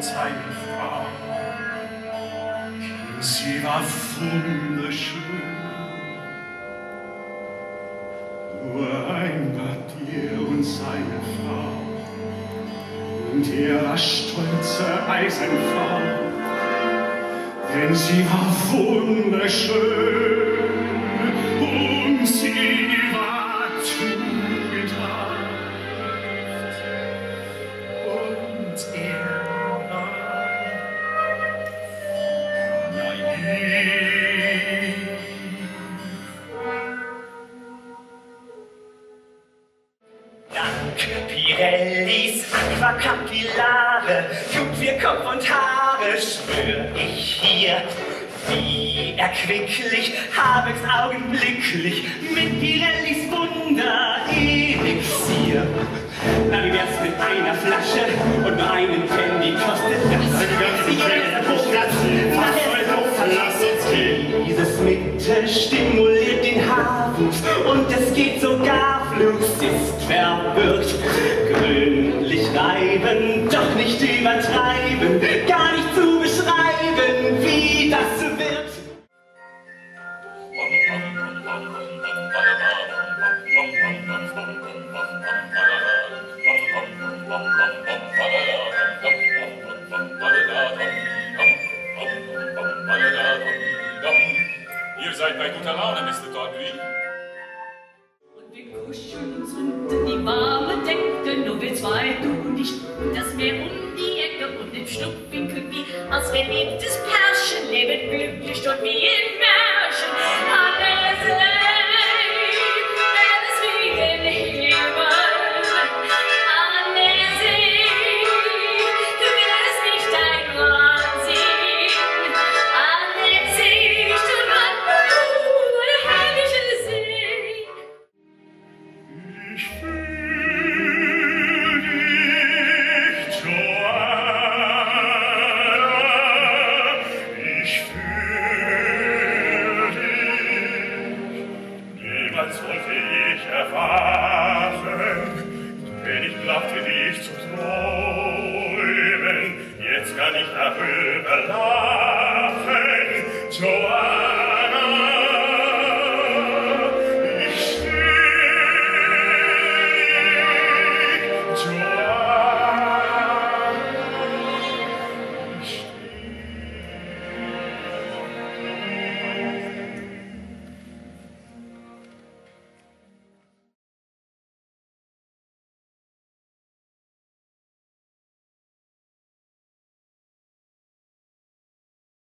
Zeichen Frau. Sie war wunderschön. Nur ein Gott, ihr und seine Frau und ihrer stolze Eisenfrau, denn sie war wunderschön und sie war tugendhaft und er war mein Herr. Pirellis Aquakapillare, Jung wir Kopf und Haare, spür ich hier, wie erquicklich, hab's augenblicklich, mit Pirellis Wunder Elixier. Na, wie wär's mit einer Flasche und nur einen Candy, kostet das? Was soll doch verlass uns gehen? Dieses Mittel stimuliert den Hafen und es geht sogar. Flugs ist verwirrt, gründlich reiben, doch nicht übertreiben, gar nicht zu beschreiben, wie das wird. Ihr seid bei guter Laune, Mr. Todd. Kuscheln und zünden die warme Decke, nur wir zwei, du und ich, und das Meer um die Ecke und im Schlupfwinkel wie als verliebtes Pärchen leben glücklich und wie im Märchen. Alles lebt, wenn es wie den Himmel. Alles lebt, du willst nicht ein Wahnsinn. Alles lebt, du warst eine herrliche See. Ich fühl dich, Joanna, ich fühl dich. Niemals wollte ich erwachen, wenn ich glaubte, dich zu träumen. Jetzt kann ich darüber lachen, Joanna.